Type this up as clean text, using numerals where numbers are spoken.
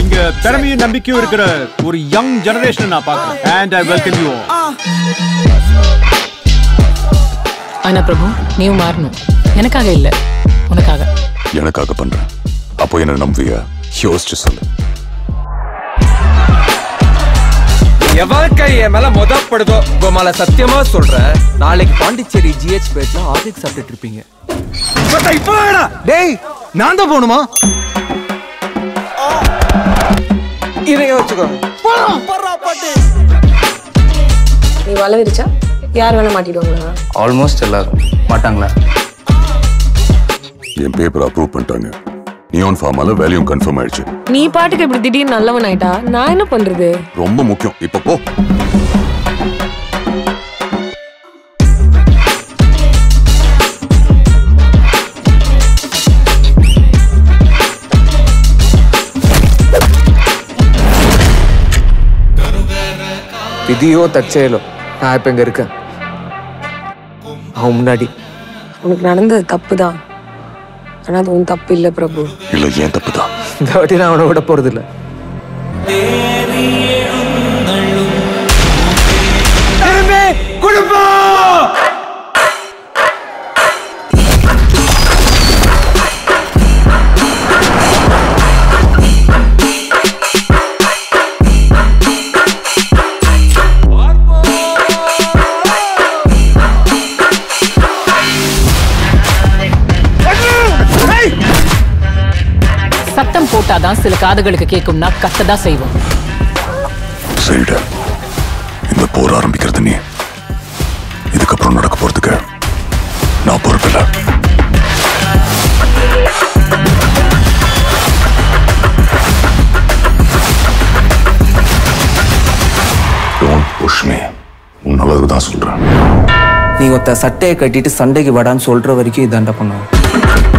இங்க திறமையும் நம்பிக்கையும் இருக்கிற ஒரு யங் ஜெனரேஷன் நான் பார்க்கிறேன். And I welcome you. ஆனா பிரபு, நீ மாறணும். எனக்காக இல்ல, உனக்காக. எனக்காக பண்றேன். அப்போ என்ன நம்பியா? யோசிச்சு சொல்லு. எவர்க்கை என் மேல மொதப்படுதோ உங்க மேல சத்தியமா சொல்றேன், நாளைக்கு பாண்டிச்சேரி ஜிஹெச் பேட்ல ஆதிக் சாப்பிட்டு இருப்பீங்க. டேய், நான் தான் போகணுமா? இதை யோசிச்சுக்கோ. நீ வலை விரிச்சா யார் வேணா மாட்டிடுவாங்களா? ஆல்மோஸ்ட் எல்லாரும் மாட்டாங்களா? என் பேப்பர் அப்ரூவ் பண்ணிட்டாங்க. நியான் ஃபார்மால வேல்யூம் கன்ஃபர்ம் ஆயிடுச்சு. நீ பாட்டுக்கு இப்படி திடீர்னு நல்லவன் ஆயிட்டா நான் என்ன பண்றது? ரொம்ப முக்கியம், இப்ப போ. விதியோ தச்சையலோ நான் இப்ப இங்க இருக்கேன். அவன் முன்னாடி உனக்கு நடந்தது தப்பு தான். ஆனா அது உன் தப்பு இல்ல பிரபு. இல்ல, ஏன் தப்பு தான். இந்த வாட்டி நான் அவனை விட போறது இல்ல. சத்தம் போட்டாதான் சில காதுகளுக்கு கேட்கும்னா கத்ததான் செய்வோம். சரிடா, இந்த போர் ஆரம்பிக்கிறது நீ. இதுக்கப்புறம் நடக்க போறதுக்கு நான் பொறுப்பில்ல. Don't push me. உன்னளவுக்கு தான் சொல்றேன். நீ ஒருத்த சட்டையை கட்டிட்டு சண்டைக்கு வாடான்னு சொல்ற வரைக்கும் இதாண்டா பண்ணுவோம்.